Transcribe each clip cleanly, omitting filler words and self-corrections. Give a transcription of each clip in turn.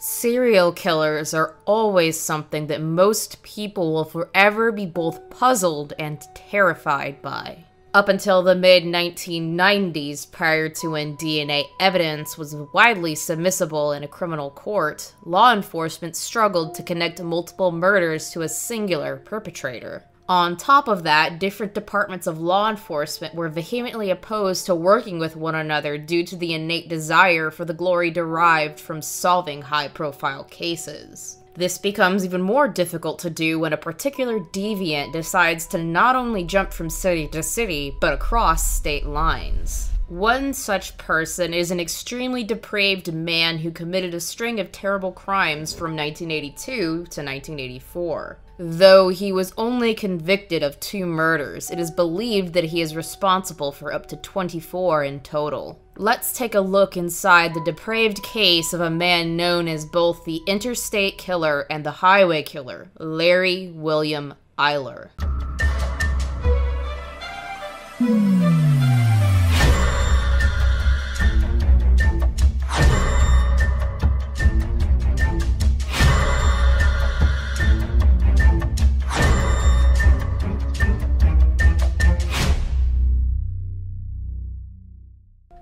Serial killers are always something that most people will forever be both puzzled and terrified by. Up until the mid-1990s, prior to when DNA evidence was widely submissible in a criminal court, law enforcement struggled to connect multiple murders to a singular perpetrator. On top of that, different departments of law enforcement were vehemently opposed to working with one another due to the innate desire for the glory derived from solving high-profile cases. This becomes even more difficult to do when a particular deviant decides to not only jump from city to city, but across state lines. One such person is an extremely depraved man who committed a string of terrible crimes from 1982 to 1984. Though he was only convicted of 2 murders, it is believed that he is responsible for up to 24 in total. Let's take a look inside the depraved case of a man known as both the interstate killer and the highway killer, Larry William Eyler.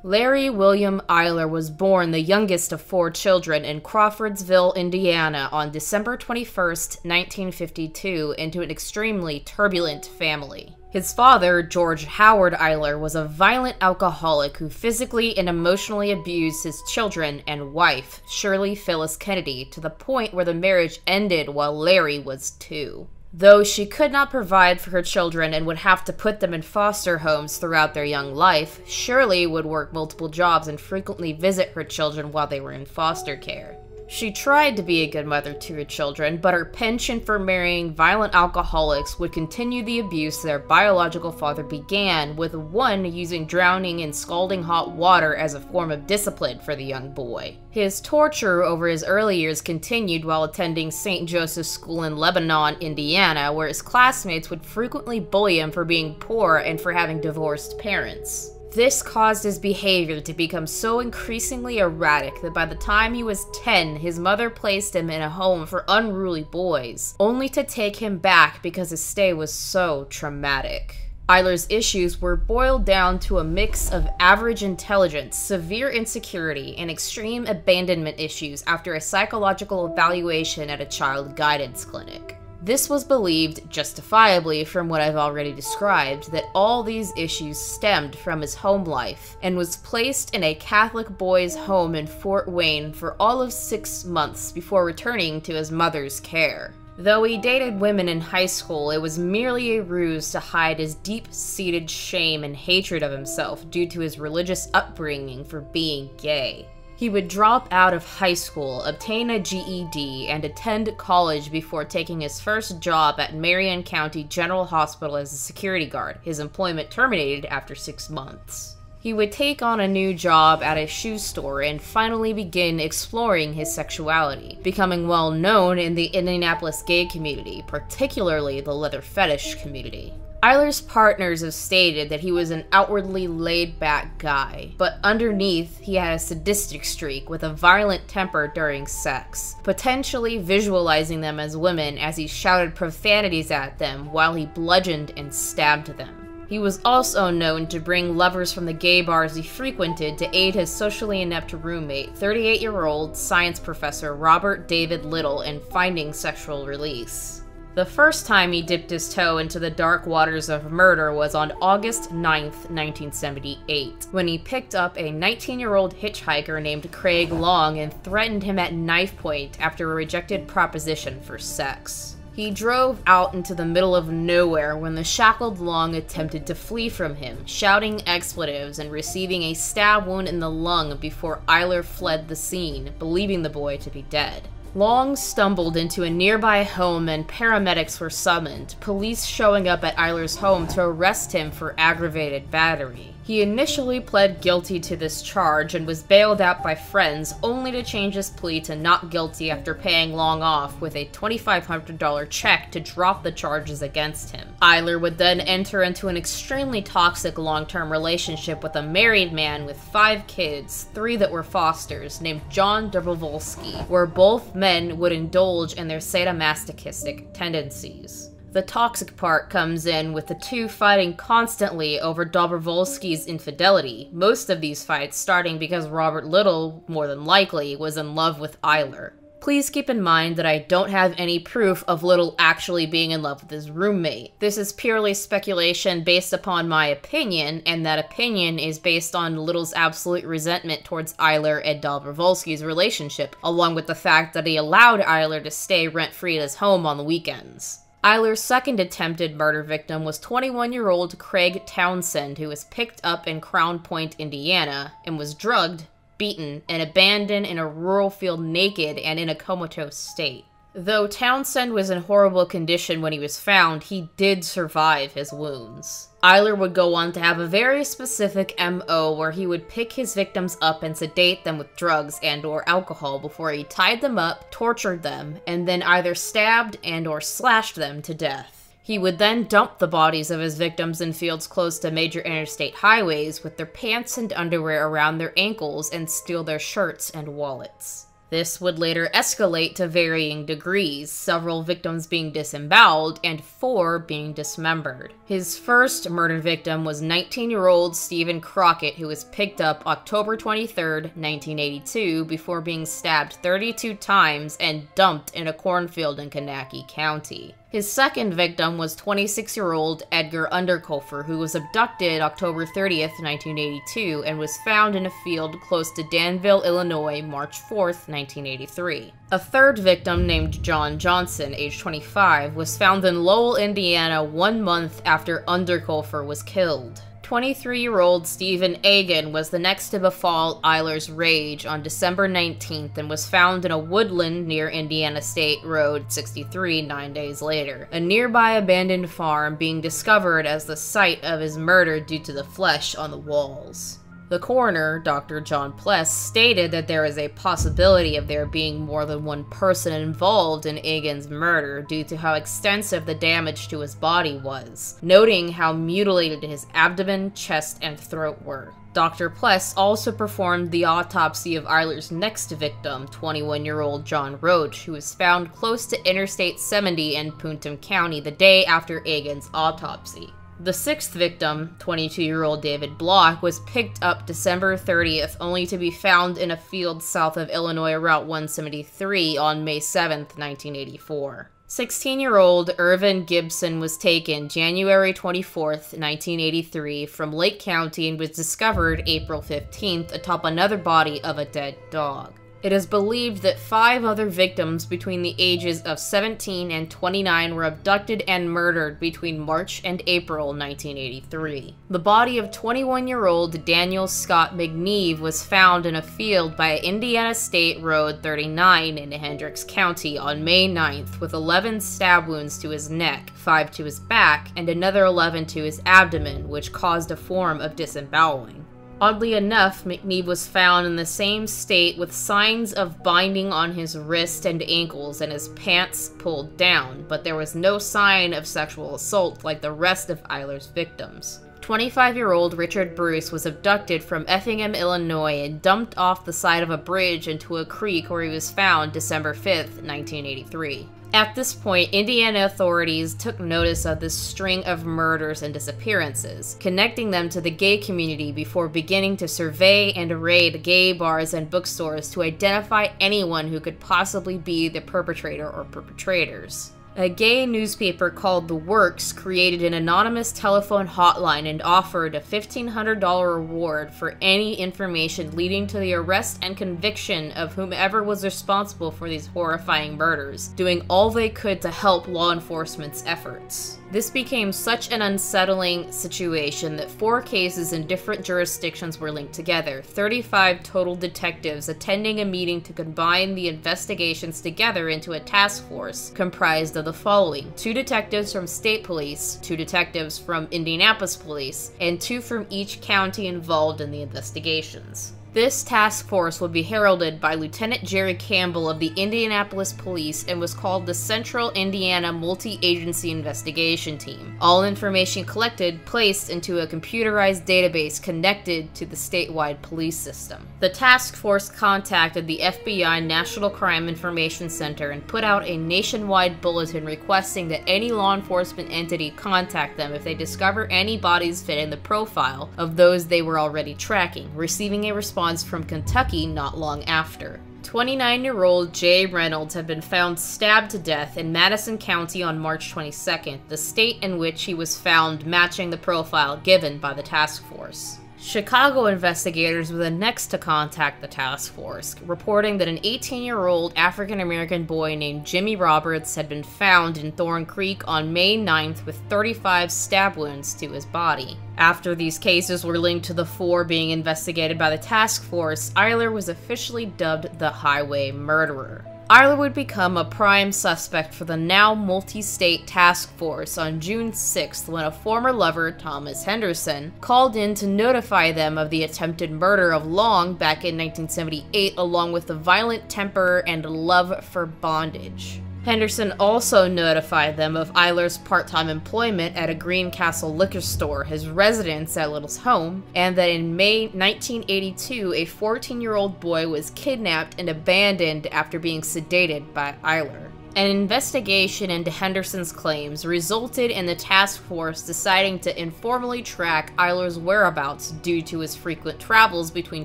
Larry William Eyler was born the youngest of 4 children in Crawfordsville, Indiana on December 21, 1952 into an extremely turbulent family. His father, George Howard Eyler, was a violent alcoholic who physically and emotionally abused his children and wife, Shirley Phyllis Kennedy, to the point where the marriage ended while Larry was 2. Though she could not provide for her children and would have to put them in foster homes throughout their young life, Shirley would work multiple jobs and frequently visit her children while they were in foster care. She tried to be a good mother to her children, but her penchant for marrying violent alcoholics would continue the abuse their biological father began, with one using drowning in scalding hot water as a form of discipline for the young boy. His torture over his early years continued while attending St. Joseph's School in Lebanon, Indiana, where his classmates would frequently bully him for being poor and for having divorced parents. This caused his behavior to become so increasingly erratic that by the time he was 10, his mother placed him in a home for unruly boys, only to take him back because his stay was so traumatic. Eyler's issues were boiled down to a mix of average intelligence, severe insecurity, and extreme abandonment issues after a psychological evaluation at a child guidance clinic. This was believed, justifiably from what I've already described, that all these issues stemmed from his home life, and was placed in a Catholic boys' home in Fort Wayne for all of 6 months before returning to his mother's care. Though he dated women in high school, it was merely a ruse to hide his deep-seated shame and hatred of himself due to his religious upbringing for being gay. He would drop out of high school, obtain a GED, and attend college before taking his first job at Marion County General Hospital as a security guard, his employment terminated after 6 months. He would take on a new job at a shoe store and finally begin exploring his sexuality, becoming well known in the Indianapolis gay community, particularly the leather fetish community. Eyler's partners have stated that he was an outwardly laid-back guy, but underneath he had a sadistic streak with a violent temper during sex, potentially visualizing them as women as he shouted profanities at them while he bludgeoned and stabbed them. He was also known to bring lovers from the gay bars he frequented to aid his socially inept roommate, 38-year-old science professor Robert David Little, in finding sexual release. The first time he dipped his toe into the dark waters of murder was on August 9th, 1978, when he picked up a 19-year-old hitchhiker named Craig Long and threatened him at knife point after a rejected proposition for sex. He drove out into the middle of nowhere when the shackled Long attempted to flee from him, shouting expletives and receiving a stab wound in the lung before Eyler fled the scene, believing the boy to be dead. Long stumbled into a nearby home and paramedics were summoned, police showing up at Eyler's home to arrest him for aggravated battery. He initially pled guilty to this charge and was bailed out by friends, only to change his plea to not guilty after paying Long off with a $2,500 check to drop the charges against him. Eyler would then enter into an extremely toxic long-term relationship with a married man with 5 kids, 3 that were fosters, named John Dobrovolsky, where both men would indulge in their sadomasochistic tendencies. The toxic part comes in with the two fighting constantly over Dobrovolsky's infidelity, most of these fights starting because Robert Little, more than likely, was in love with Eyler. Please keep in mind that I don't have any proof of Little actually being in love with his roommate. This is purely speculation based upon my opinion, and that opinion is based on Little's absolute resentment towards Eyler and Dobrovolsky's relationship, along with the fact that he allowed Eyler to stay rent-free at his home on the weekends. Eyler's second attempted murder victim was 21-year-old Craig Townsend, who was picked up in Crown Point, Indiana, and was drugged, beaten, and abandoned in a rural field naked and in a comatose state. Though Townsend was in horrible condition when he was found, he did survive his wounds. Eyler would go on to have a very specific M.O. where he would pick his victims up and sedate them with drugs and/or alcohol before he tied them up, tortured them, and then either stabbed and/or slashed them to death. He would then dump the bodies of his victims in fields close to major interstate highways with their pants and underwear around their ankles and steal their shirts and wallets. This would later escalate to varying degrees, several victims being disemboweled and 4 being dismembered. His first murder victim was 19-year-old Stephen Crockett, who was picked up October 23, 1982, before being stabbed 32 times and dumped in a cornfield in Kankakee County. His second victim was 26-year-old Edgar Underkofler, who was abducted October 30, 1982, and was found in a field close to Danville, Illinois, March 4, 1983. A third victim, named John Johnson, age 25, was found in Lowell, Indiana, 1 month after Underkofler was killed. 23-year-old Stephen Agan was the next to befall Eyler's rage on December 19th and was found in a woodland near Indiana State Road 63 9 days later, a nearby abandoned farm being discovered as the site of his murder due to the flesh on the walls. The coroner, Dr. John Pless, stated that there is a possibility of there being more than one person involved in Agan's murder due to how extensive the damage to his body was, noting how mutilated his abdomen, chest, and throat were. Dr. Pless also performed the autopsy of Eyler's next victim, 21-year-old John Roach, who was found close to Interstate 70 in Putnam County the day after Agan's autopsy. The sixth victim, 22-year-old David Block, was picked up December 30th only to be found in a field south of Illinois Route 173 on May 7th, 1984. 16-year-old Irvin Gibson was taken January 24th, 1983 from Lake County and was discovered April 15th atop another body of a dead dog. It is believed that 5 other victims between the ages of 17 and 29 were abducted and murdered between March and April 1983. The body of 21-year-old Daniel Scott McNeeve was found in a field by Indiana State Road 39 in Hendricks County on May 9th with 11 stab wounds to his neck, 5 to his back, and another 11 to his abdomen, which caused a form of disemboweling. Oddly enough, McNeeve was found in the same state with signs of binding on his wrist and ankles and his pants pulled down, but there was no sign of sexual assault like the rest of Eyler's victims. 25-year-old Richard Bruce was abducted from Effingham, Illinois and dumped off the side of a bridge into a creek where he was found December 5, 1983. At this point, Indiana authorities took notice of this string of murders and disappearances, connecting them to the gay community before beginning to survey and raid gay bars and bookstores to identify anyone who could possibly be the perpetrator or perpetrators. A gay newspaper called The Works created an anonymous telephone hotline and offered a $1,500 reward for any information leading to the arrest and conviction of whomever was responsible for these horrifying murders, doing all they could to help law enforcement's efforts. This became such an unsettling situation that 4 cases in different jurisdictions were linked together, 35 total detectives attending a meeting to combine the investigations together into a task force comprised of the following: 2 detectives from state police, 2 detectives from Indianapolis police, and 2 from each county involved in the investigations. This task force would be heralded by Lieutenant Jerry Campbell of the Indianapolis Police and was called the Central Indiana Multi-Agency Investigation Team. All information collected placed into a computerized database connected to the statewide police system. The task force contacted the FBI National Crime Information Center and put out a nationwide bulletin requesting that any law enforcement entity contact them if they discover any bodies fitting the profile of those they were already tracking, receiving a response from Kentucky not long after. 29-year-old Jay Reynolds had been found stabbed to death in Madison County on March 22nd, the state in which he was found matching the profile given by the task force. Chicago investigators were the next to contact the task force, reporting that an 18-year-old African-American boy named Jimmy Roberts had been found in Thorn Creek on May 9th with 35 stab wounds to his body. After these cases were linked to the 4 being investigated by the task force, Eyler was officially dubbed the Highway Murderer. Eyler would become a prime suspect for the now multi-state task force on June 6th when a former lover, Thomas Henderson, called in to notify them of the attempted murder of Long back in 1978, along with a violent temper and love for bondage. Henderson also notified them of Eyler's part-time employment at a Greencastle liquor store, his residence at Little's home, and that in May 1982, a 14-year-old boy was kidnapped and abandoned after being sedated by Eyler. An investigation into Henderson's claims resulted in the task force deciding to informally track Eyler's whereabouts due to his frequent travels between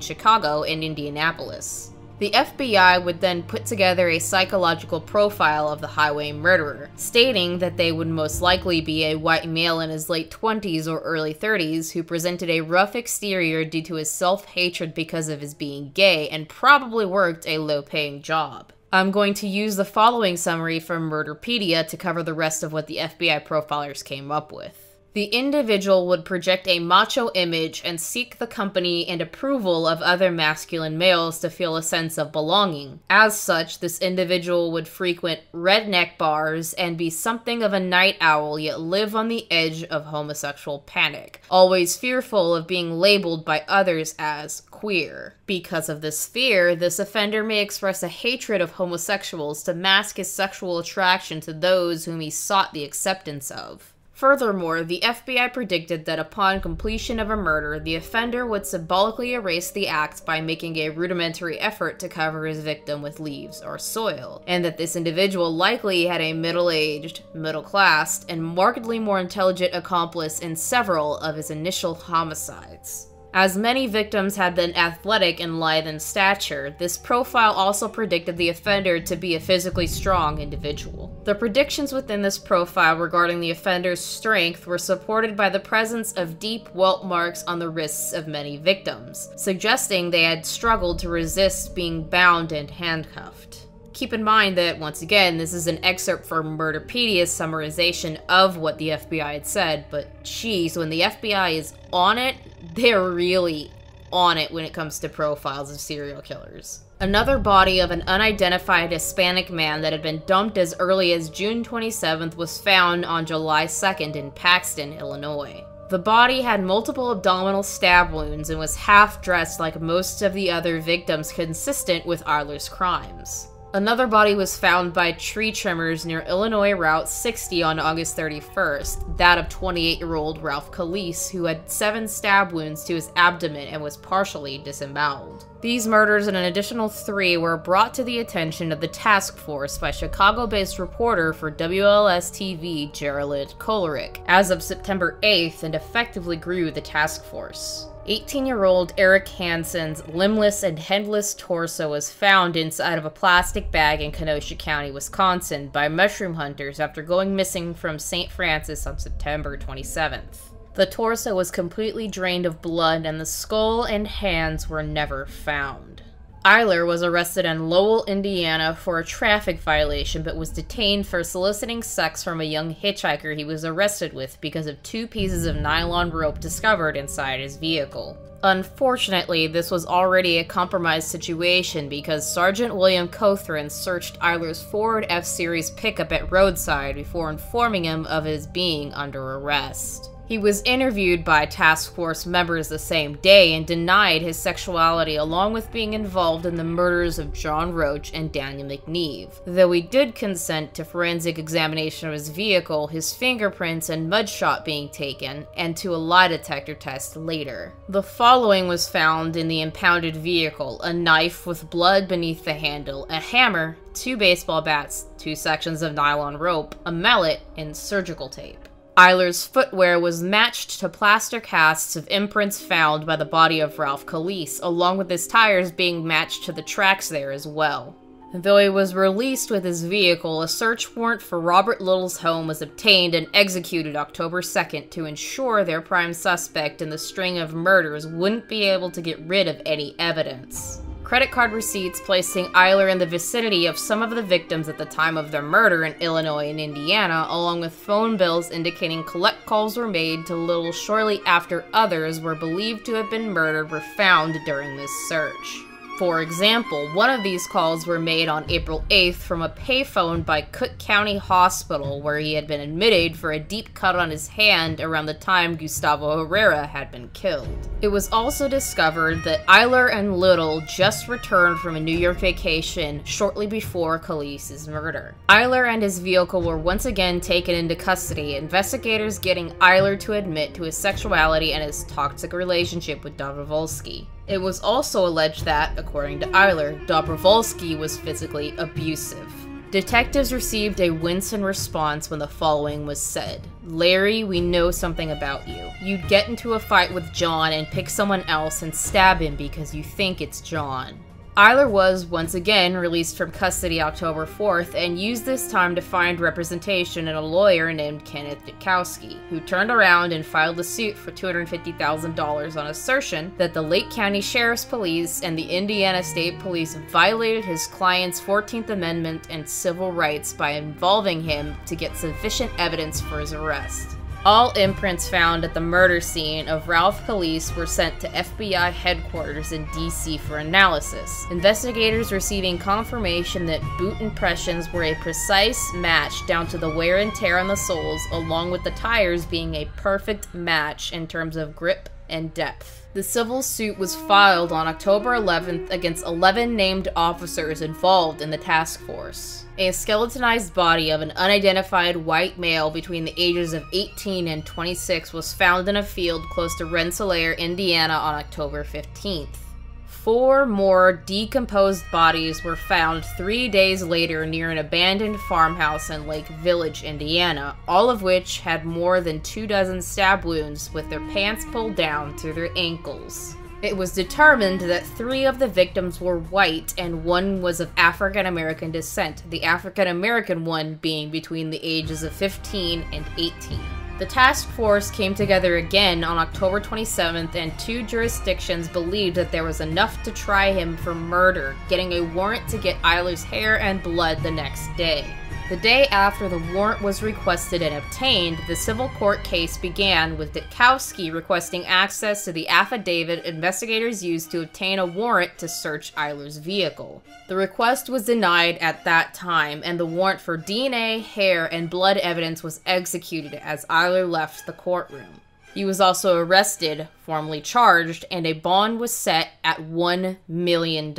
Chicago and Indianapolis. The FBI would then put together a psychological profile of the highway murderer, stating that they would most likely be a white male in his late 20s or early 30s who presented a rough exterior due to his self-hatred because of his being gay and probably worked a low-paying job. I'm going to use the following summary from Murderpedia to cover the rest of what the FBI profilers came up with. The individual would project a macho image and seek the company and approval of other masculine males to feel a sense of belonging. As such, this individual would frequent redneck bars and be something of a night owl, yet live on the edge of homosexual panic, always fearful of being labeled by others as queer. Because of this fear, this offender may express a hatred of homosexuals to mask his sexual attraction to those whom he sought the acceptance of. Furthermore, the FBI predicted that upon completion of a murder, the offender would symbolically erase the act by making a rudimentary effort to cover his victim with leaves or soil, and that this individual likely had a middle-aged, middle-class, and markedly more intelligent accomplice in several of his initial homicides. As many victims had been athletic and lithe in stature, this profile also predicted the offender to be a physically strong individual. The predictions within this profile regarding the offender's strength were supported by the presence of deep welt marks on the wrists of many victims, suggesting they had struggled to resist being bound and handcuffed. Keep in mind that, once again, this is an excerpt from Murderpedia's summarization of what the FBI had said, but geez, when the FBI is on it, they're really on it when it comes to profiles of serial killers. Another body of an unidentified Hispanic man that had been dumped as early as June 27th was found on July 2nd in Paxton, Illinois. The body had multiple abdominal stab wounds and was half-dressed like most of the other victims, consistent with Eyler's crimes. Another body was found by tree trimmers near Illinois Route 60 on August 31st, that of 28-year-old Ralph Calise, who had 7 stab wounds to his abdomen and was partially disemboweled. These murders and an additional 3 were brought to the attention of the task force by Chicago-based reporter for WLS-TV Gerald Kolerick, as of September 8th, and effectively grew the task force. 18-year-old Eric Hansen's limbless and headless torso was found inside of a plastic bag in Kenosha County, Wisconsin, by mushroom hunters after going missing from St. Francis on September 27th. The torso was completely drained of blood, and the skull and hands were never found. Eyler was arrested in Lowell, Indiana for a traffic violation, but was detained for soliciting sex from a young hitchhiker he was arrested with because of two pieces of nylon rope discovered inside his vehicle. Unfortunately, this was already a compromised situation because Sergeant William Cothran searched Eiler's Ford F-Series pickup at roadside before informing him of his being under arrest. He was interviewed by task force members the same day and denied his sexuality along with being involved in the murders of John Roach and Daniel McNeve. Though he did consent to forensic examination of his vehicle, his fingerprints and mugshot being taken, and to a lie detector test later. The following was found in the impounded vehicle: a knife with blood beneath the handle, a hammer, two baseball bats, two sections of nylon rope, a mallet, and surgical tape. Eiler's footwear was matched to plaster casts of imprints found by the body of Ralph Calise, along with his tires being matched to the tracks there as well. Though he was released with his vehicle, a search warrant for Robert Little's home was obtained and executed October 2nd to ensure their prime suspect in the string of murders wouldn't be able to get rid of any evidence. Credit card receipts placing Eyler in the vicinity of some of the victims at the time of their murder in Illinois and Indiana, along with phone bills indicating collect calls were made to Little shortly after others were believed to have been murdered were found during this search. For example, one of these calls were made on April 8th from a payphone by Cook County Hospital, where he had been admitted for a deep cut on his hand around the time Gustavo Herrera had been killed. It was also discovered that Eyler and Little just returned from a New York vacation shortly before Calise's murder. Eyler and his vehicle were once again taken into custody, investigators getting Eyler to admit to his sexuality and his toxic relationship with Dobrovolsky. It was also alleged that, according to Eyler, Dobrovolsky was physically abusive. Detectives received a wincing response when the following was said: "Larry, we know something about you. You'd get into a fight with John and pick someone else and stab him because you think it's John." Eyler was, once again, released from custody October 4th and used this time to find representation in a lawyer named Kenneth Dukowski, who turned around and filed a suit for $250,000 on assertion that the Lake County Sheriff's Police and the Indiana State Police violated his client's 14th Amendment and civil rights by involving him to get sufficient evidence for his arrest. All imprints found at the murder scene of Ralph Calise were sent to FBI headquarters in D.C. for analysis, investigators receiving confirmation that boot impressions were a precise match down to the wear and tear on the soles, along with the tires being a perfect match in terms of grip and depth. The civil suit was filed on October 11th against 11 named officers involved in the task force. A skeletonized body of an unidentified white male between the ages of 18 and 26 was found in a field close to Rensselaer, Indiana on October 15th. Four more decomposed bodies were found 3 days later near an abandoned farmhouse in Lake Village, Indiana, all of which had more than 24 stab wounds with their pants pulled down through their ankles. It was determined that 3 of the victims were white and 1 was of African-American descent, the African-American one being between the ages of 15 and 18. The task force came together again on October 27th, and 2 jurisdictions believed that there was enough to try him for murder, getting a warrant to get Eiler's hair and blood the next day. The day after the warrant was requested and obtained, the civil court case began, with Dukowski requesting access to the affidavit investigators used to obtain a warrant to search Eiler's vehicle. The request was denied at that time, and the warrant for DNA, hair, and blood evidence was executed as Eyler left the courtroom. He was also arrested, formally charged, and a bond was set at $1 million.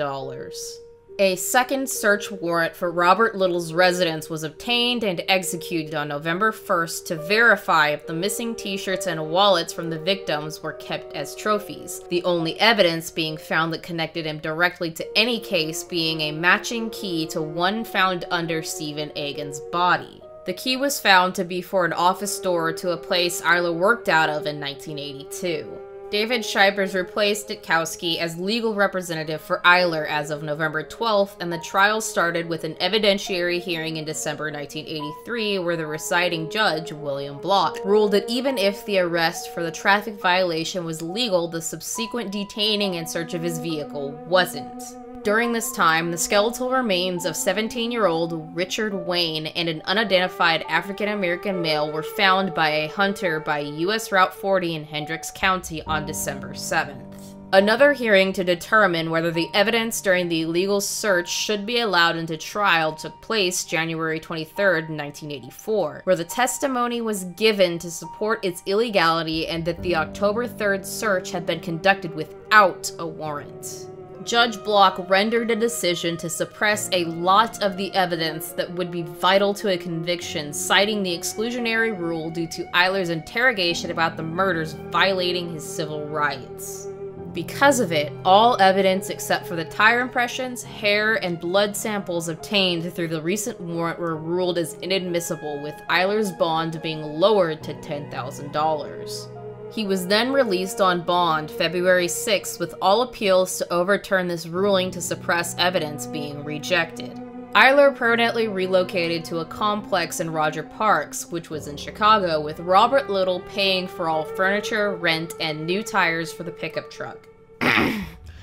A second search warrant for Robert Little's residence was obtained and executed on November 1st to verify if the missing t-shirts and wallets from the victims were kept as trophies, the only evidence being found that connected him directly to any case being a matching key to one found under Stephen Agan's body. The key was found to be for an office door to a place Eyler worked out of in 1982. David Shipers replaced Dukowski as legal representative for Eyler as of November 12th, and the trial started with an evidentiary hearing in December 1983 where the presiding judge, William Block, ruled that even if the arrest for the traffic violation was legal, the subsequent detaining and search of his vehicle wasn't. During this time, the skeletal remains of 17-year-old Richard Wayne and an unidentified African-American male were found by a hunter by U.S. Route 40 in Hendricks County on December 7th. Another hearing to determine whether the evidence during the illegal search should be allowed into trial took place January 23, 1984, where the testimony was given to support its illegality and that the October 3rd search had been conducted without a warrant. Judge Block rendered a decision to suppress a lot of the evidence that would be vital to a conviction, citing the exclusionary rule due to Eyler's interrogation about the murders violating his civil rights. Because of it, all evidence except for the tire impressions, hair, and blood samples obtained through the recent warrant were ruled as inadmissible, with Eyler's bond being lowered to $10,000. He was then released on bond February 6th, with all appeals to overturn this ruling to suppress evidence being rejected. Eyler permanently relocated to a complex in Roger Parks, which was in Chicago, with Robert Little paying for all furniture, rent, and new tires for the pickup truck.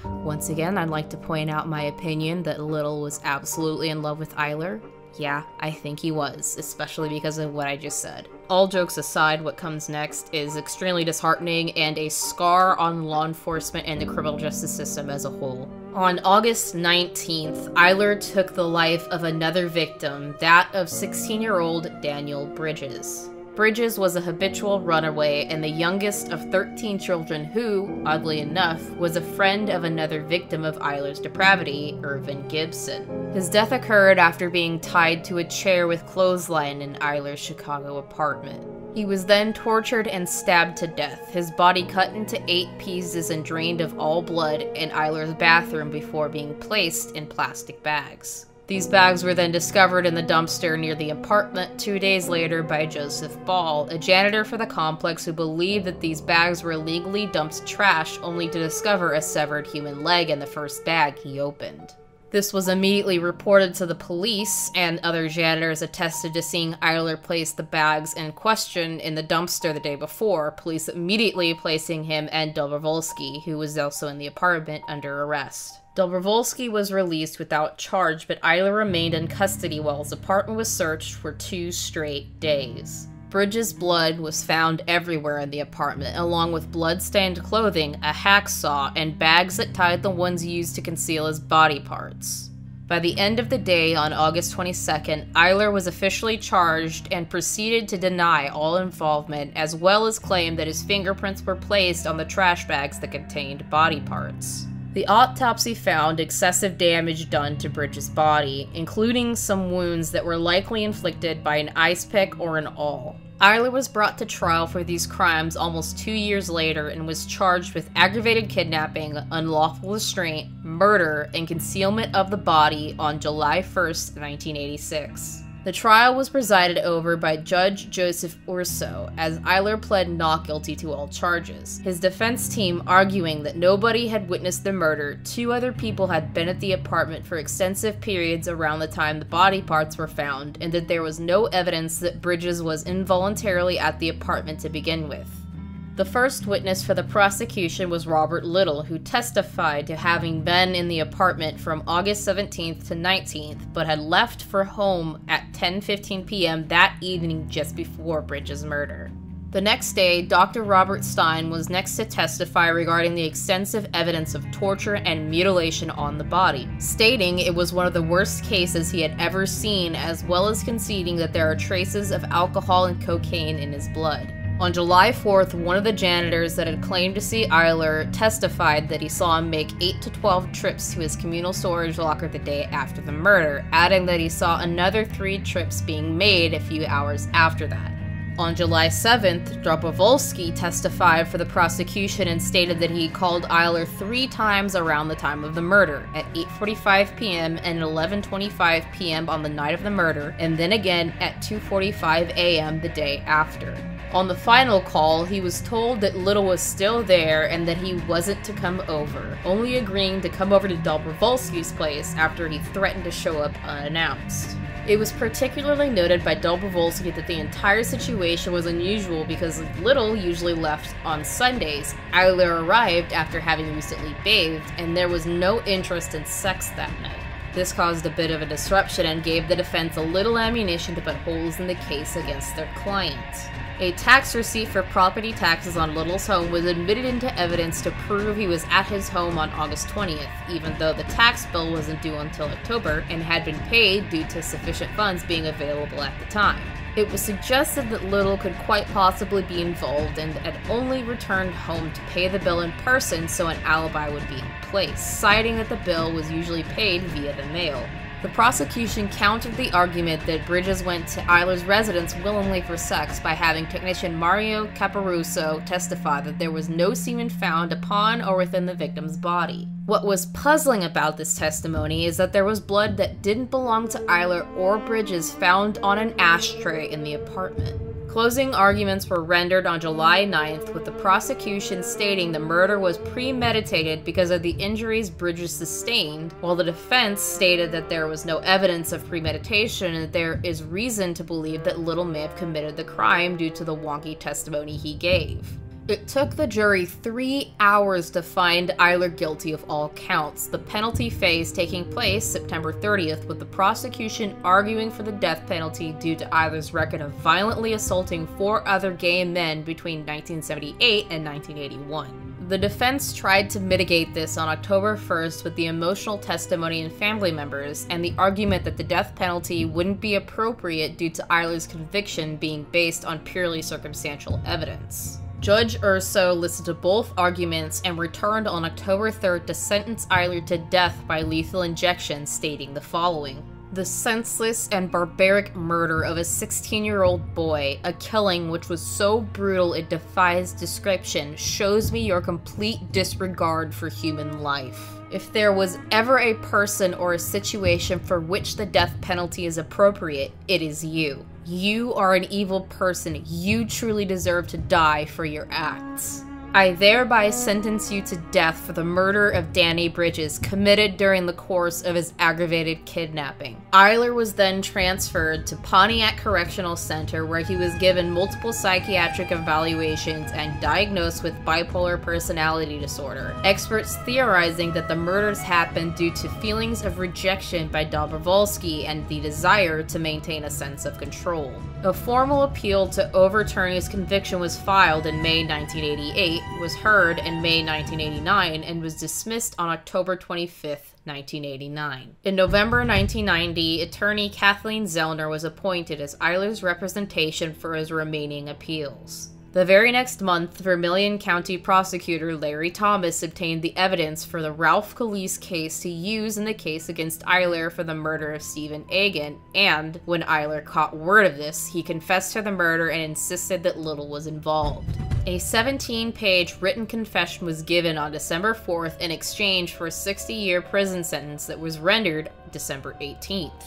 Once again, I'd like to point out my opinion that Little was absolutely in love with Eyler. Yeah, I think he was, especially because of what I just said. All jokes aside, what comes next is extremely disheartening and a scar on law enforcement and the criminal justice system as a whole. On August 19th, Eyler took the life of another victim, that of 16-year-old Daniel Bridges. Bridges was a habitual runaway and the youngest of 13 children who, oddly enough, was a friend of another victim of Eyler's depravity, Irvin Gibson. His death occurred after being tied to a chair with clothesline in Eyler's Chicago apartment. He was then tortured and stabbed to death, his body cut into 8 pieces and drained of all blood in Eyler's bathroom before being placed in plastic bags. These bags were then discovered in the dumpster near the apartment 2 days later by Joseph Ball, a janitor for the complex who believed that these bags were illegally dumped trash, only to discover a severed human leg in the first bag he opened. This was immediately reported to the police, and other janitors attested to seeing Eyler place the bags in question in the dumpster the day before, police immediately placing him and Dobrovolsky, who was also in the apartment, under arrest. Dobrovolsky was released without charge, but Eyler remained in custody while his apartment was searched for 2 straight days. Bridges' blood was found everywhere in the apartment, along with blood-stained clothing, a hacksaw, and bags that tied the ones used to conceal his body parts. By the end of the day on August 22nd, Eyler was officially charged and proceeded to deny all involvement, as well as claim that his fingerprints were placed on the trash bags that contained body parts. The autopsy found excessive damage done to Bridges' body, including some wounds that were likely inflicted by an ice pick or an awl. Eyler was brought to trial for these crimes almost 2 years later and was charged with aggravated kidnapping, unlawful restraint, murder, and concealment of the body on July 1, 1986. The trial was presided over by Judge Joseph Urso, as Eyler pled not guilty to all charges, his defense team arguing that nobody had witnessed the murder, 2 other people had been at the apartment for extensive periods around the time the body parts were found, and that there was no evidence that Bridges was involuntarily at the apartment to begin with. The first witness for the prosecution was Robert Little, who testified to having been in the apartment from August 17th to 19th, but had left for home at 10:15 p.m. that evening just before Bridges' murder. The next day, Dr. Robert Stein was next to testify regarding the extensive evidence of torture and mutilation on the body, stating it was one of the worst cases he had ever seen, as well as conceding that there are traces of alcohol and cocaine in his blood. On July 4th, one of the janitors that had claimed to see Eyler testified that he saw him make 8 to 12 trips to his communal storage locker the day after the murder, adding that he saw another 3 trips being made a few hours after that. On July 7th, Dobrovolsky testified for the prosecution and stated that he called Eyler 3 times around the time of the murder, at 8:45 p.m. and 11:25 p.m. on the night of the murder, and then again at 2:45 a.m. the day after. On the final call, he was told that Little was still there and that he wasn't to come over, only agreeing to come over to Dobrovolsky's place after he threatened to show up unannounced. It was particularly noted by Dobrovolsky that the entire situation was unusual because Little usually left on Sundays. Eyler arrived after having recently bathed, and there was no interest in sex that night. This caused a bit of a disruption and gave the defense a little ammunition to put holes in the case against their client. A tax receipt for property taxes on Little's home was admitted into evidence to prove he was at his home on August 20th, even though the tax bill wasn't due until October and had been paid due to sufficient funds being available at the time. It was suggested that Little could quite possibly be involved and had only returned home to pay the bill in person so an alibi would be in place, citing that the bill was usually paid via the mail. The prosecution countered the argument that Bridges went to Eyler's residence willingly for sex by having technician Mario Caparuso testify that there was no semen found upon or within the victim's body. What was puzzling about this testimony is that there was blood that didn't belong to Eyler or Bridges found on an ashtray in the apartment. Closing arguments were rendered on July 9th, with the prosecution stating the murder was premeditated because of the injuries Bridges sustained, while the defense stated that there was no evidence of premeditation and that there is reason to believe that Little may have committed the crime due to the wonky testimony he gave. It took the jury 3 hours to find Eyler guilty of all counts, the penalty phase taking place September 30th, with the prosecution arguing for the death penalty due to Eyler's record of violently assaulting 4 other gay men between 1978 and 1981. The defense tried to mitigate this on October 1st with the emotional testimony and family members, and the argument that the death penalty wouldn't be appropriate due to Eyler's conviction being based on purely circumstantial evidence. Judge Urso listened to both arguments and returned on October 3rd to sentence Eyler to death by lethal injection, stating the following: "The senseless and barbaric murder of a 16-year-old boy, a killing which was so brutal it defies description, shows me your complete disregard for human life. If there was ever a person or a situation for which the death penalty is appropriate, it is you. You are an evil person. You truly deserve to die for your acts. I thereby sentence you to death for the murder of Danny Bridges, committed during the course of his aggravated kidnapping." Eyler was then transferred to Pontiac Correctional Center, where he was given multiple psychiatric evaluations and diagnosed with bipolar personality disorder. Experts theorizing that the murders happened due to feelings of rejection by Dobrovolsky and the desire to maintain a sense of control. A formal appeal to overturn his conviction was filed in May 1988. Was heard in May 1989 and was dismissed on October 25th, 1989. In November 1990, attorney Kathleen Zellner was appointed as Eyler's representation for his remaining appeals. The very next month, Vermilion County prosecutor Larry Thomas obtained the evidence for the Ralph Calise case to use in the case against Eyler for the murder of Stephen Agan, and when Eyler caught word of this, he confessed to the murder and insisted that Little was involved. A 17-page written confession was given on December 4th in exchange for a 60-year prison sentence that was rendered December 18th.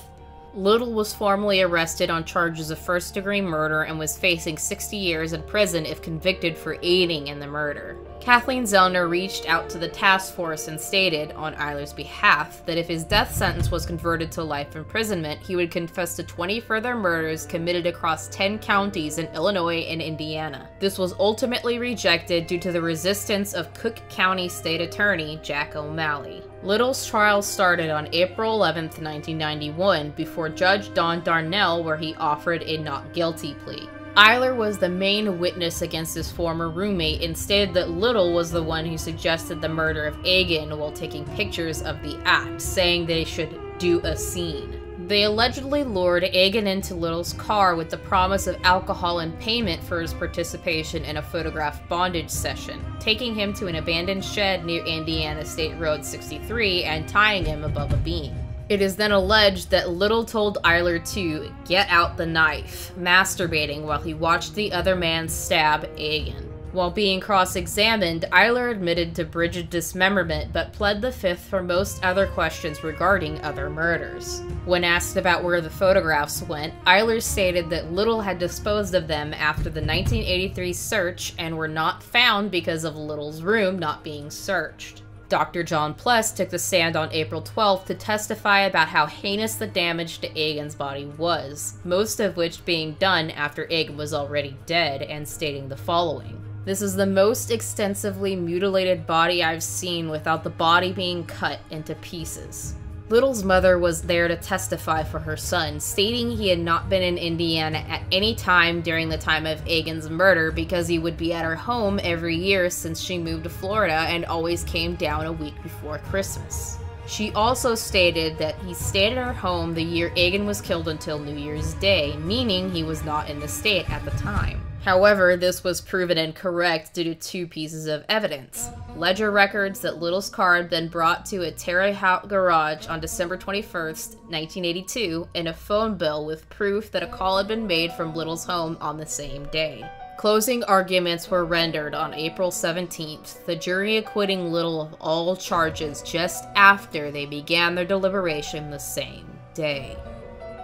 Little was formally arrested on charges of first-degree murder and was facing 60 years in prison if convicted for aiding in the murder. Kathleen Zellner reached out to the task force and stated, on Eyler's behalf, that if his death sentence was converted to life imprisonment, he would confess to 20 further murders committed across 10 counties in Illinois and Indiana. This was ultimately rejected due to the resistance of Cook County State Attorney Jack O'Malley. Little's trial started on April 11, 1991, before Judge Don Darnell, where he offered a not guilty plea. Eyler was the main witness against his former roommate and stated that Little was the one who suggested the murder of Agan while taking pictures of the act, saying they should do a scene. They allegedly lured Agan into Little's car with the promise of alcohol and payment for his participation in a photograph bondage session, taking him to an abandoned shed near Indiana State Road 63 and tying him above a beam. It is then alleged that Little told Eyler to get out the knife, masturbating while he watched the other man stab Agan. While being cross-examined, Eyler admitted to Bridges' dismemberment but pled the fifth for most other questions regarding other murders. When asked about where the photographs went, Eyler stated that Little had disposed of them after the 1983 search and were not found because of Little's room not being searched. Dr. John Pless took the stand on April 12th to testify about how heinous the damage to Agan's body was, most of which being done after Agan was already dead, and stating the following. "This is the most extensively mutilated body I've seen without the body being cut into pieces." Little's mother was there to testify for her son, stating he had not been in Indiana at any time during the time of Agan's murder because he would be at her home every year since she moved to Florida and always came down a week before Christmas. She also stated that he stayed at her home the year Agan was killed until New Year's Day, meaning he was not in the state at the time. However, this was proven incorrect due to two pieces of evidence. Ledger records that Little's car had been brought to a Terre Haute garage on December 21st, 1982, and a phone bill with proof that a call had been made from Little's home on the same day. Closing arguments were rendered on April 17th, the jury acquitting Little of all charges just after they began their deliberation the same day.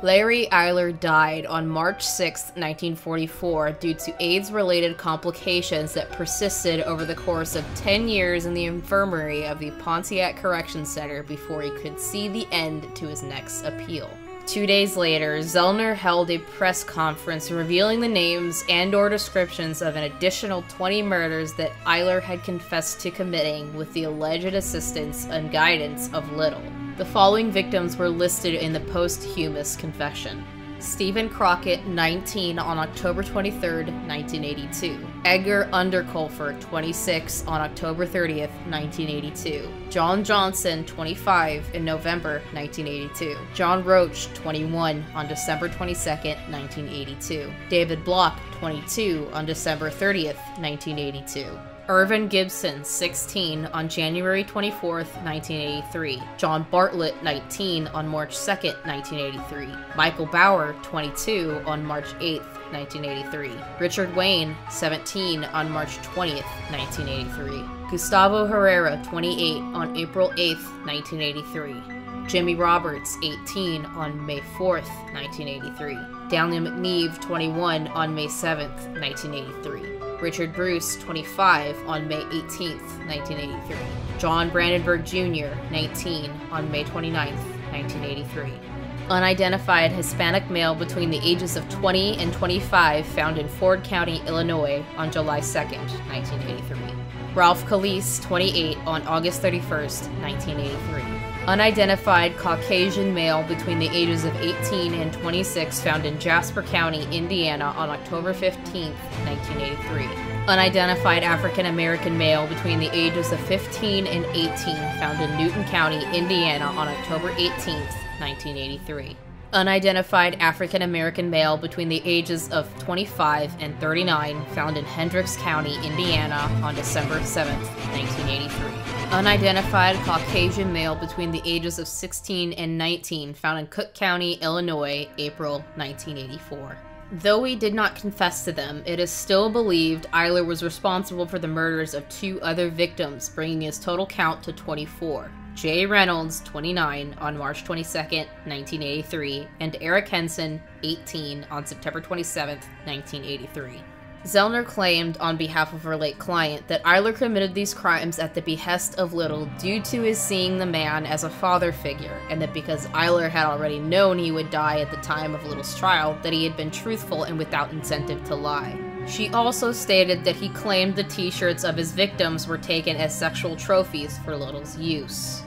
Larry Eyler died on March 6, 1944, due to AIDS-related complications that persisted over the course of 10 years in the infirmary of the Pontiac Correction Center before he could see the end to his next appeal. 2 days later, Zellner held a press conference revealing the names and/or descriptions of an additional 20 murders that Eyler had confessed to committing with the alleged assistance and guidance of Little. The following victims were listed in the posthumous confession. Stephen Crockett, 19, on October 23, 1982. Edgar Underkofler, 26, on October 30, 1982. John Johnson, 25, in November 1982. John Roach, 21, on December 22, 1982. David Block, 22, on December 30, 1982. Irvin Gibson, 16, on January 24, 1983. John Bartlett, 19, on March 2, 1983. Michael Bauer, 22, on March 8, 1983. Richard Wayne, 17, on March 20, 1983. Gustavo Herrera, 28, on April 8, 1983. Jimmy Roberts, 18, on May 4, 1983. Daniel McNeve, 21, on May 7, 1983. Richard Bruce, 25, on May 18, 1983. John Brandenburg Jr., 19, on May 29, 1983. Unidentified Hispanic male between the ages of 20 and 25 found in Ford County, Illinois, on July 2, 1983. Ralph Calise, 28, on August 31, 1983. Unidentified Caucasian male between the ages of 18 and 26 found in Jasper County, Indiana on October 15, 1983. Unidentified African American male between the ages of 15 and 18 found in Newton County, Indiana on October 18, 1983. Unidentified African American male between the ages of 25 and 39 found in Hendricks County, Indiana on December 7, 1983. Unidentified Caucasian male between the ages of 16 and 19 found in Cook County, Illinois, April 1984. Though he did not confess to them, it is still believed Eyler was responsible for the murders of two other victims, bringing his total count to 24. Jay Reynolds, 29, on March 22, 1983, and Eric Henson, 18, on September 27, 1983. Zellner claimed, on behalf of her late client, that Eyler committed these crimes at the behest of Little due to his seeing the man as a father figure, and that because Eyler had already known he would die at the time of Little's trial, that he had been truthful and without incentive to lie. She also stated that he claimed the t-shirts of his victims were taken as sexual trophies for Little's use.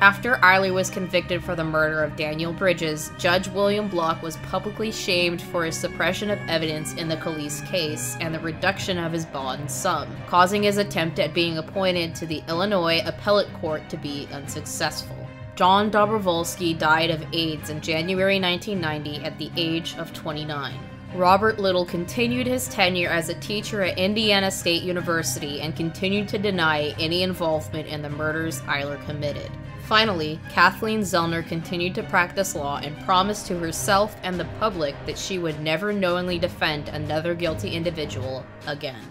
After Eyler was convicted for the murder of Daniel Bridges, Judge William Block was publicly shamed for his suppression of evidence in the Calise case and the reduction of his bond sum, causing his attempt at being appointed to the Illinois Appellate Court to be unsuccessful. John Dobrovolsky died of AIDS in January 1990 at the age of 29. Robert Little continued his tenure as a teacher at Indiana State University and continued to deny any involvement in the murders Eyler committed. Finally, Kathleen Zellner continued to practice law and promised to herself and the public that she would never knowingly defend another guilty individual again.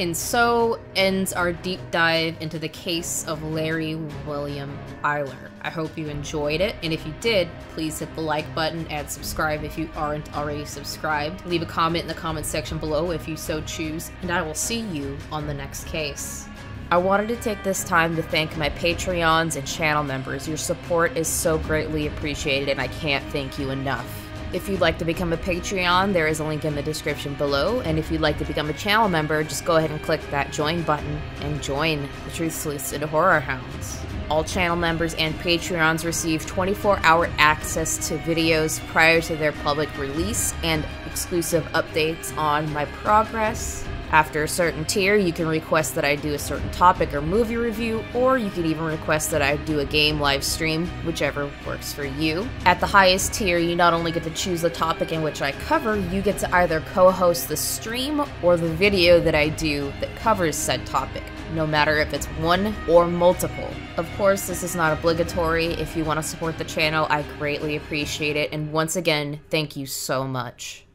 And so ends our deep dive into the case of Larry William Eyler. I hope you enjoyed it, and if you did, please hit the like button and subscribe if you aren't already subscribed. Leave a comment in the comment section below if you so choose, and I will see you on the next case. I wanted to take this time to thank my Patreons and channel members. Your support is so greatly appreciated and I can't thank you enough. If you'd like to become a Patreon, there is a link in the description below, and if you'd like to become a channel member, just go ahead and click that join button and join the Truth Sleuths and Horror Hounds. All channel members and Patreons receive 24-hour access to videos prior to their public release and exclusive updates on my progress. After a certain tier, you can request that I do a certain topic or movie review, or you can even request that I do a game live stream, whichever works for you. At the highest tier, you not only get to choose the topic in which I cover, you get to either co-host the stream or the video that I do that covers said topic, no matter if it's one or multiple. Of course, this is not obligatory. If you want to support the channel, I greatly appreciate it, and once again, thank you so much.